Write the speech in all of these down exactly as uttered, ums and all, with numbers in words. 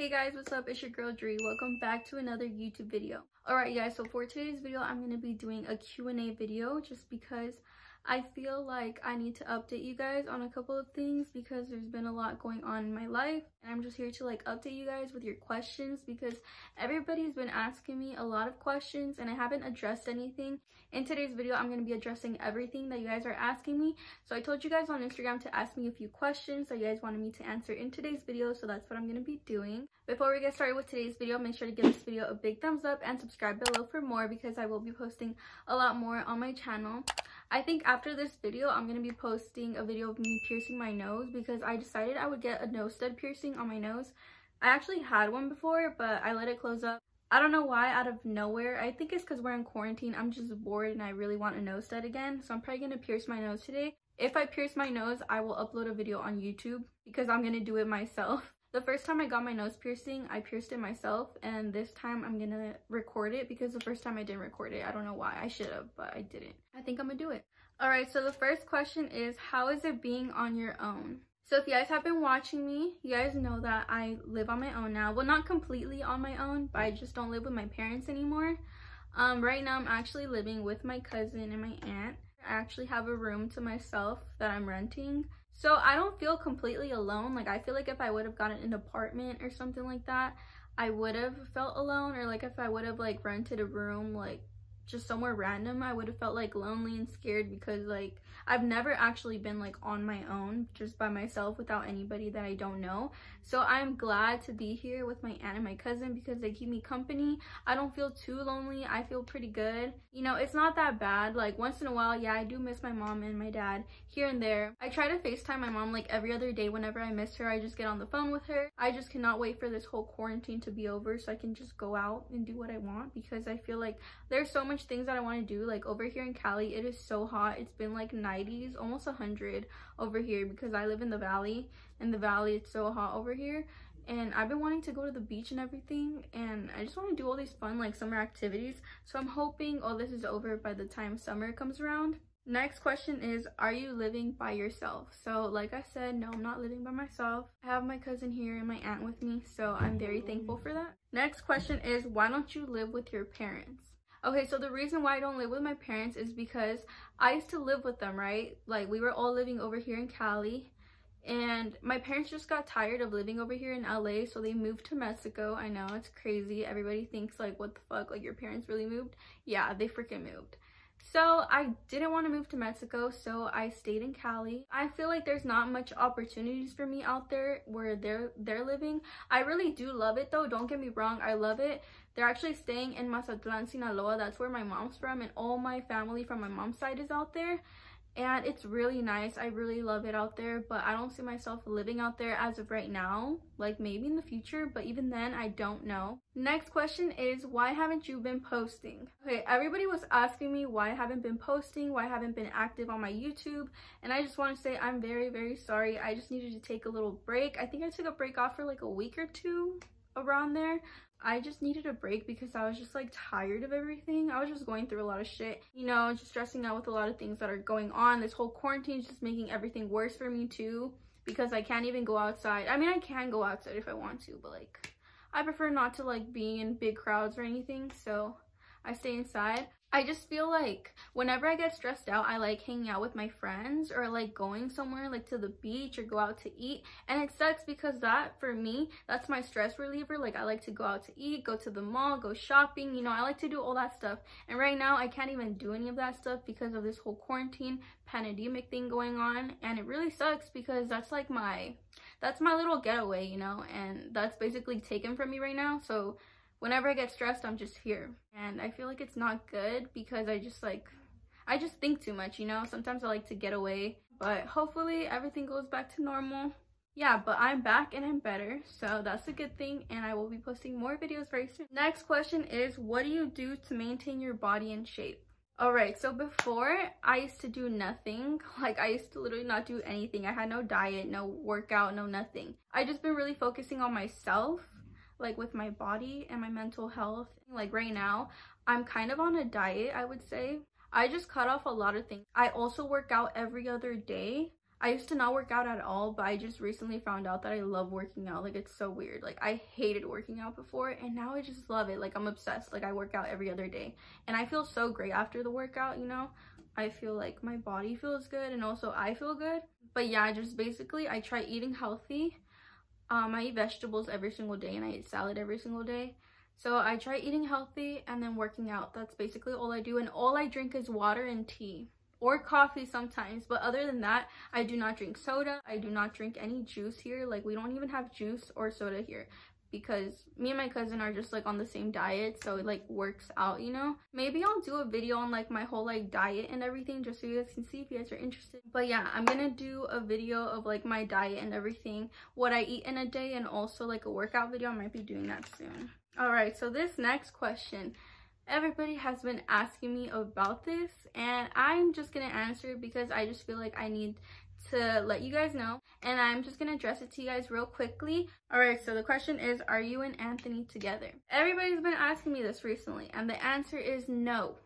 Hey guys, what's up? It's your girl Dree. Welcome back to another YouTube video. Alright you guys, so for today's video, I'm going to be doing a Q and A video just because I feel like I need to update you guys on a couple of things because there's been a lot going on in my life. And I'm just here to like update you guys with your questions because everybody's been asking me a lot of questions and I haven't addressed anything. In today's video, I'm going to be addressing everything that you guys are asking me. So I told you guys on Instagram to ask me a few questions that you guys wanted me to answer in today's video. So that's what I'm going to be doing. Before we get started with today's video, make sure to give this video a big thumbs up and subscribe below for more because I will be posting a lot more on my channel. I think after this video, I'm going to be posting a video of me piercing my nose because I decided I would get a nose stud piercing on my nose. I actually had one before, but I let it close up. I don't know why out of nowhere. I think it's because we're in quarantine. I'm just bored and I really want a nose stud again. So I'm probably going to pierce my nose today. If I pierce my nose, I will upload a video on YouTube because I'm going to do it myself. The first time I got my nose piercing, I pierced it myself, and this time I'm gonna record it because the first time I didn't record it. I don't know why. I should have, but I didn't. I think I'm gonna do it. Alright, so the first question is, how is it being on your own? So if you guys have been watching me, you guys know that I live on my own now. Well, not completely on my own, but I just don't live with my parents anymore. Um, right now I'm actually living with my cousin and my aunt. I actually have a room to myself that I'm renting. So I don't feel completely alone. Like I feel like if I would have gotten an apartment or something like that, I would have felt alone. Or like if I would have like rented a room like just somewhere random, I would have felt like lonely and scared because like I've never actually been like on my own just by myself without anybody that I don't know. So I'm glad to be here with my aunt and my cousin because they keep me company. I don't feel too lonely. I feel pretty good. You know, it's not that bad. Like once in a while, yeah, I do miss my mom and my dad here and there. I try to FaceTime my mom like every other day. Whenever I miss her, I just get on the phone with her. I just cannot wait for this whole quarantine to be over so I can just go out and do what I want because I feel like there's so much things that I want to do. Like over here in Cali, it is so hot. It's been like nineties, almost one hundred over here because I live in the valley. In the valley, it's so hot over here. And I've been wanting to go to the beach and everything. And I just want to do all these fun like summer activities. So I'm hoping all this is over by the time summer comes around. Next question is, are you living by yourself? So like I said, no, I'm not living by myself. I have my cousin here and my aunt with me. So I'm very thankful for that. Next question is, why don't you live with your parents? Okay, so the reason why I don't live with my parents is because I used to live with them, right? Like, we were all living over here in Cali, and my parents just got tired of living over here in L A, so they moved to Mexico. I know, it's crazy. Everybody thinks, like, what the fuck? Like, your parents really moved? Yeah, they freaking moved. So I didn't want to move to Mexico, so I stayed in Cali. I feel like there's not much opportunities for me out there where they're they're living. I really do love it though, don't get me wrong, I love it. They're actually staying in Mazatlán, Sinaloa. That's where my mom's from and all my family from my mom's side is out there. And it's really nice. I really love it out there, but I don't see myself living out there as of right now. Like maybe in the future, but even then I don't know. Next question is, why haven't you been posting? Okay, everybody was asking me why I haven't been posting, why I haven't been active on my YouTube, and I just want to say I'm very, very sorry. I just needed to take a little break. I think I took a break off for like a week or two around there. I just needed a break because I was just like tired of everything. I was just going through a lot of shit, you know, just stressing out with a lot of things that are going on. This whole quarantine is just making everything worse for me too because I can't even go outside. I mean, I can go outside if I want to, but like I prefer not to like be in big crowds or anything, so I stay inside. I just feel like whenever I get stressed out, I like hanging out with my friends or like going somewhere like to the beach or go out to eat. And it sucks because that, for me, that's my stress reliever. Like I like to go out to eat, go to the mall, go shopping. You know, I like to do all that stuff. And right now I can't even do any of that stuff because of this whole quarantine pandemic thing going on. And it really sucks because that's like my, that's my little getaway, you know, and that's basically taken from me right now. So whenever I get stressed, I'm just here. And I feel like it's not good because I just like, I just think too much, you know? Sometimes I like to get away, but hopefully everything goes back to normal. Yeah, but I'm back and I'm better, so that's a good thing, and I will be posting more videos very soon. Next question is, what do you do to maintain your body in shape? Alright, so before, I used to do nothing. Like, I used to literally not do anything. I had no diet, no workout, no nothing. I just been really focusing on myself, like with my body and my mental health. Like right now I'm kind of on a diet, I would say. I just cut off a lot of things. I also work out every other day. I used to not work out at all, but I just recently found out that I love working out. Like, it's so weird. Like, I hated working out before, and now I just love it. Like, I'm obsessed. Like, I work out every other day, and I feel so great after the workout, you know? I feel like my body feels good, and also I feel good. But yeah, just basically, I try eating healthy. Um, I eat vegetables every single day, and I eat salad every single day. So I try eating healthy and then working out. That's basically all I do, and all I drink is water and tea. Or coffee sometimes, but other than that, I do not drink soda. I do not drink any juice here. Like, we don't even have juice or soda here because me and my cousin are just like on the same diet, so it like works out, you know? Maybe I'll do a video on like my whole like diet and everything just so you guys can see if you guys are interested. But yeah, I'm gonna do a video of like my diet and everything, what I eat in a day, and also like a workout video. I might be doing that soon. All right, so this next question, everybody has been asking me about this, and I'm just gonna answer it because I just feel like I need to let you guys know, and I'm just gonna address it to you guys real quickly. All right, so the question is, are you and Anthony together? Everybody's been asking me this recently, and the answer is no.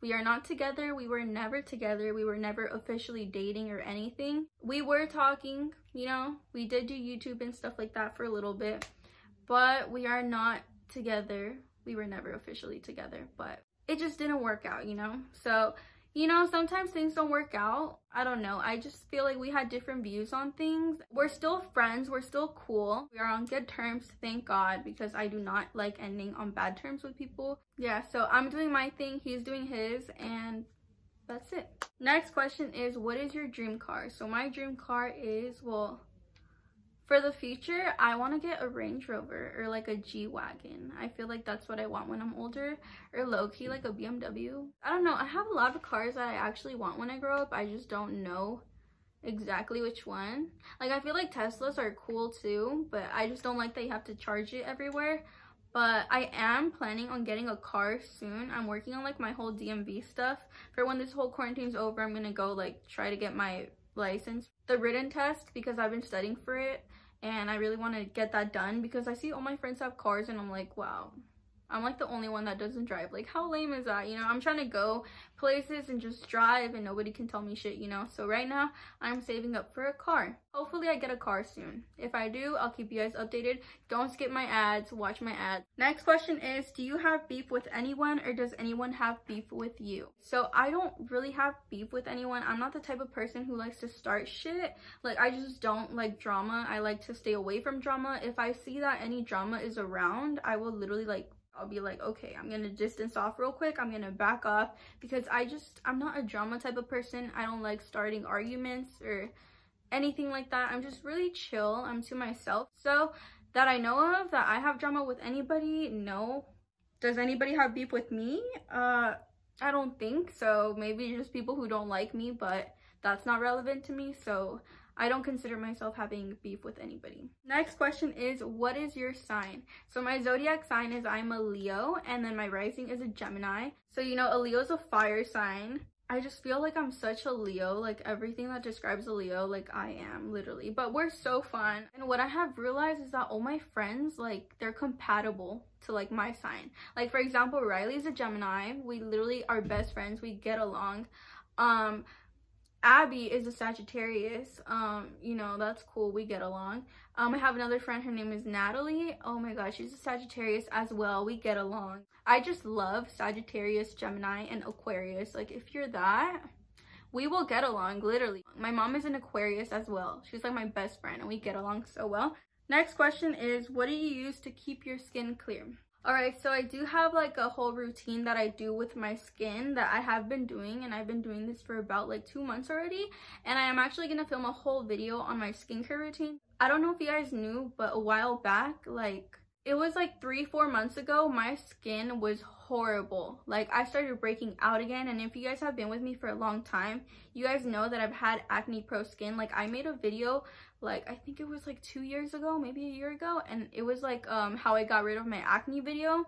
We are not together. We were never together. We were never officially dating or anything. We were talking, you know, we did do YouTube and stuff like that for a little bit, but we are not together. We were never officially together, but it just didn't work out, you know? So, you know, sometimes things don't work out. I don't know. I just feel like we had different views on things. We're still friends. We're still cool. We are on good terms, thank God, because I do not like ending on bad terms with people. Yeah, so I'm doing my thing. He's doing his, and that's it. Next question is, what is your dream car? So my dream car is, well... for the future, I want to get a Range Rover or like a G-Wagon. I feel like that's what I want when I'm older, or low-key like a B M W. I don't know. I have a lot of cars that I actually want when I grow up. I just don't know exactly which one. Like, I feel like Teslas are cool too, but I just don't like that you have to charge it everywhere. But I am planning on getting a car soon. I'm working on like my whole D M V stuff. For when this whole quarantine's over, I'm going to go like try to get my license, the written test, because I've been studying for it. And I really want to get that done because I see all my friends have cars and I'm like, wow, I'm like the only one that doesn't drive. Like, how lame is that? You know, I'm trying to go places and just drive and nobody can tell me shit, you know? So right now I'm saving up for a car. Hopefully I get a car soon. If I do, I'll keep you guys updated. Don't skip my ads, watch my ads. Next question is, do you have beef with anyone or does anyone have beef with you? So I don't really have beef with anyone. I'm not the type of person who likes to start shit. Like, I just don't like drama. I like to stay away from drama. If I see that any drama is around, I will literally like, I'll be like, okay, I'm gonna distance off real quick. I'm gonna back off because I just, I'm not a drama type of person. I don't like starting arguments or anything like that. I'm just really chill. I'm to myself. So that I know of, that I have drama with anybody, no. Does anybody have beef with me? Uh, I don't think so. Maybe just people who don't like me, but that's not relevant to me. So I don't consider myself having beef with anybody. Next question is, what is your sign? So my zodiac sign is I'm a Leo, and then my rising is a Gemini. So, you know, a Leo is a fire sign. I just feel like I'm such a Leo. Like, everything that describes a Leo, like, I am, literally. But we're so fun. And what I have realized is that all my friends, like, they're compatible to, like, my sign. Like, for example, Riley's a Gemini. We literally are best friends. We get along. Um... Abby is a Sagittarius, um, you know, that's cool, we get along. Um, I have another friend, her name is Natalie, oh my god, she's a Sagittarius as well, we get along. I just love Sagittarius, Gemini, and Aquarius, like, if you're that, we will get along, literally. My mom is an Aquarius as well, she's like my best friend, and we get along so well. Next question is, what do you use to keep your skin clear? Alright, so I do have like a whole routine that I do with my skin that I have been doing, and I've been doing this for about like two months already, and I am actually going to film a whole video on my skincare routine. I don't know if you guys knew, but a while back, like it was like three, four months ago, my skin was horrible. Like, I started breaking out again, and if you guys have been with me for a long time, you guys know that I've had acne pro skin. Like, I made a video, like, I think it was like two years ago, maybe a year ago, and it was like um how I got rid of my acne video,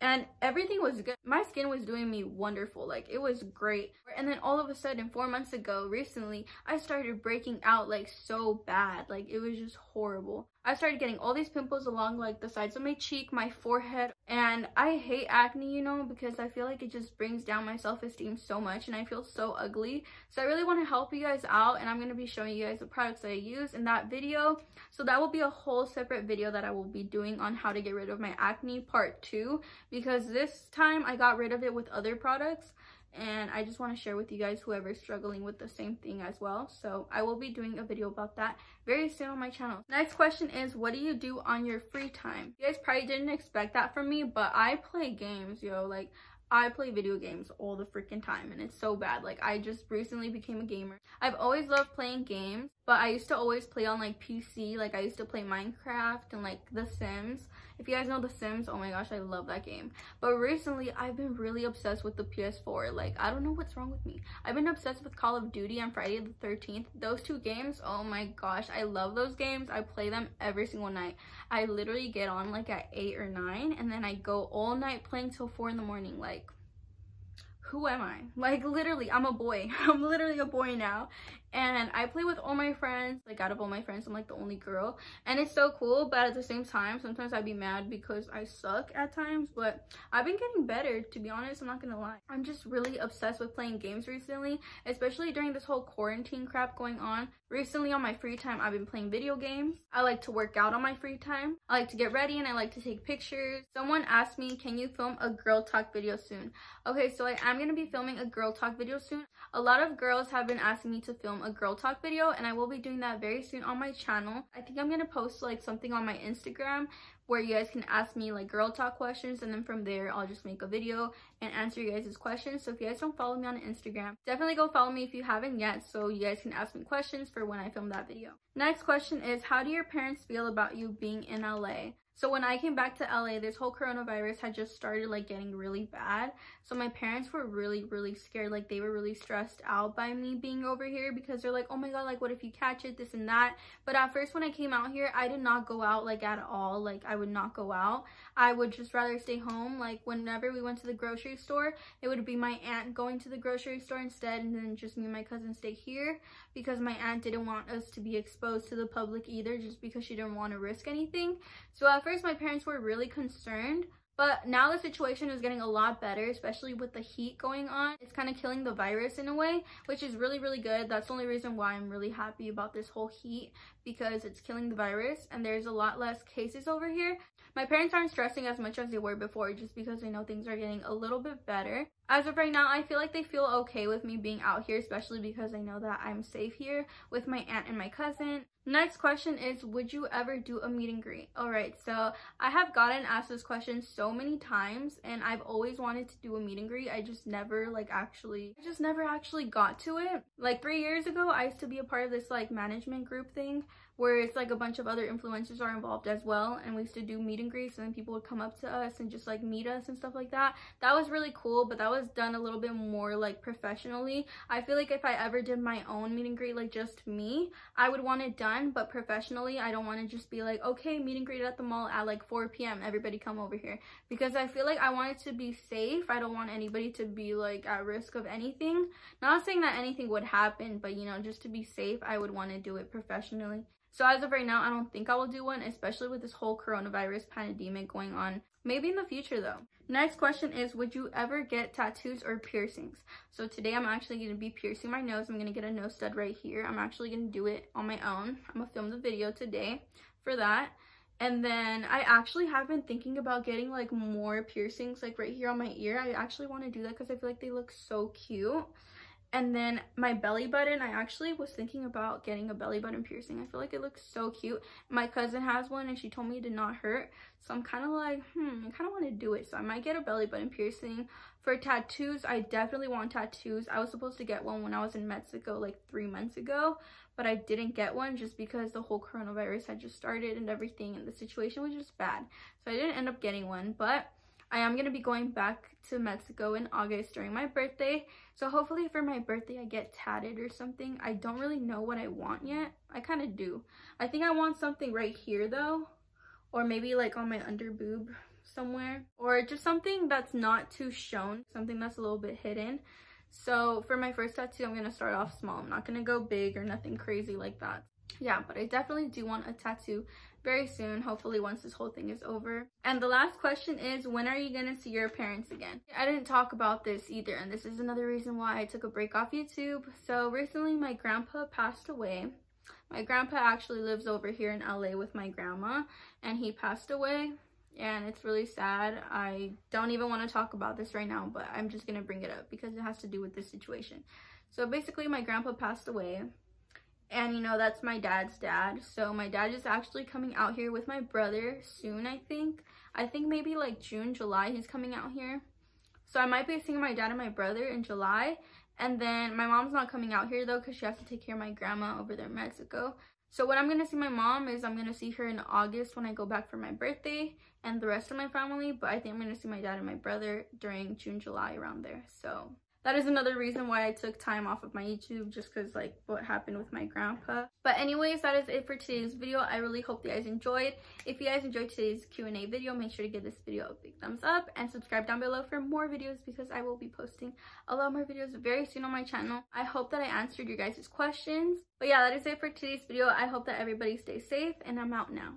and everything was good. my skin was doing me wonderful, like it was great. And then all of a sudden, four months ago, recently, I started breaking out like so bad, like it was just horrible. I started getting all these pimples along like the sides of my cheek, my forehead, and I hate acne, you know, because I feel like it just brings down my self-esteem so much and I feel so ugly. So I really want to help you guys out, and I'm going to be showing you guys the products that I use in that video. So that will be a whole separate video that I will be doing on how to get rid of my acne part two, because this time I got rid of it with other products. And I just want to share with you guys whoever's struggling with the same thing as well. So I will be doing a video about that very soon on my channel. Next question is, what do you do on your free time? You guys probably didn't expect that from me, but I play games, yo. Like, I play video games all the freaking time, and it's so bad. Like, I just recently became a gamer. I've always loved playing games, but I used to always play on like P C. Like, I used to play Minecraft and like The Sims. If you guys know The Sims, oh my gosh, I love that game. But recently, I've been really obsessed with the P S four. Like, I don't know what's wrong with me. I've been obsessed with Call of Duty and Friday the thirteenth. Those two games, oh my gosh, I love those games. I play them every single night. I literally get on like at eight or nine, and then I go all night playing till four in the morning. Like, who am I? Like, literally, I'm a boy. I'm literally a boy now. And I play with all my friends. Like, out of all my friends, I'm like the only girl, and it's so cool. But at the same time, sometimes I'd be mad because I suck at times, but I've been getting better, to be honest. I'm not gonna lie. I'm just really obsessed with playing games recently, especially during this whole quarantine crap going on. Recently on my free time, I've been playing video games. I like to work out on my free time. I like to get ready, and I like to take pictures. Someone asked me, can you film a girl talk video soon? Okay, so I am gonna be filming a girl talk video soon. A lot of girls have been asking me to film a girl talk video, and I will be doing that very soon on my channel. I think I'm gonna post like something on my Instagram where you guys can ask me like girl talk questions, and then from there I'll just make a video and answer you guys' questions. So if you guys don't follow me on Instagram, definitely go follow me if you haven't yet, so you guys can ask me questions for when I film that video. Next question is, how do your parents feel about you being in L A? So when I came back to L A, this whole coronavirus had just started like getting really bad. So my parents were really, really scared. Like, they were really stressed out by me being over here, because they're like, oh my God, like, what if you catch it, this and that. But at first when I came out here, I did not go out like at all. Like, I would not go out. I would just rather stay home. Like, whenever we went to the grocery store, it would be my aunt going to the grocery store instead, and then just me and my cousin stay here, because my aunt didn't want us to be exposed to the public either, just because she didn't want to risk anything. So at first my parents were really concerned, but now the situation is getting a lot better, especially with the heat going on. It's kind of killing the virus in a way, which is really, really good. That's the only reason why I'm really happy about this whole heat, because it's killing the virus and there's a lot less cases over here. My parents aren't stressing as much as they were before, just because they know things are getting a little bit better. As of right now, I feel like they feel okay with me being out here, especially because I know that I'm safe here with my aunt and my cousin. Next question is, would you ever do a meet and greet? All right, so I have gotten asked this question so many times, and I've always wanted to do a meet and greet. I just never like actually, I just never actually got to it. Like, three years ago, I used to be a part of this like management group thing, where it's like a bunch of other influencers are involved as well, and we used to do meet and greets, and then people would come up to us and just like meet us and stuff like that. That was really cool, but that was done a little bit more like professionally. I feel like if I ever did my own meet and greet, like just me, I would want it done, but professionally. I don't want to just be like, okay, meet and greet at the mall at like four p m everybody come over here, because I feel like I want it to be safe. I don't want anybody to be like at risk of anything. Not saying that anything would happen, but you know, just to be safe, I would want to do it professionally. So as of right now, I don't think I will do one, especially with this whole coronavirus pandemic going on. Maybe in the future though. Next question is, would you ever get tattoos or piercings? So today I'm actually going to be piercing my nose. I'm going to get a nose stud right here. I'm actually going to do it on my own. I'm going to film the video today for that. And then I actually have been thinking about getting like more piercings like right here on my ear. I actually want to do that because I feel like they look so cute. And then my belly button, I actually was thinking about getting a belly button piercing. I feel like it looks so cute. My cousin has one and she told me it did not hurt. So I'm kind of like, hmm, I kind of want to do it. So I might get a belly button piercing. For tattoos, I definitely want tattoos. I was supposed to get one when I was in Mexico like three months ago, but I didn't get one just because the whole coronavirus had just started and everything, and the situation was just bad. So I didn't end up getting one, but I am going to be going back to Mexico in August during my birthday. So hopefully for my birthday I get tatted or something. I don't really know what I want yet. I kind of do. I think I want something right here though, or maybe like on my under boob, somewhere, or just something that's not too shown, something that's a little bit hidden. So for my first tattoo, I'm gonna start off small. I'm not gonna go big or nothing crazy like that. Yeah, but I definitely do want a tattoo very soon, hopefully once this whole thing is over. And the last question is, when are you gonna see your parents again? I didn't talk about this either, and this is another reason why I took a break off YouTube. So recently my grandpa passed away. My grandpa actually lives over here in L A with my grandma, and he passed away, and it's really sad. I don't even want to talk about this right now, but I'm just gonna bring it up because it has to do with this situation. So basically my grandpa passed away, and you know, that's my dad's dad. So my dad is actually coming out here with my brother soon. I think I think maybe like June, July he's coming out here. So I might be seeing my dad and my brother in July. And then my mom's not coming out here though, because she has to take care of my grandma over there in Mexico. So what I'm gonna see my mom is, I'm gonna see her in August when I go back for my birthday, and the rest of my family. But I think I'm gonna see my dad and my brother during June, July, around there. So that is another reason why I took time off of my YouTube, just because like what happened with my grandpa. But anyways, that is it for today's video. I really hope you guys enjoyed. If you guys enjoyed today's Q and A video, make sure to give this video a big thumbs up and subscribe down below for more videos, because I will be posting a lot more videos very soon on my channel. I hope that I answered your guys' questions. But yeah, that is it for today's video. I hope that everybody stays safe, and I'm out now.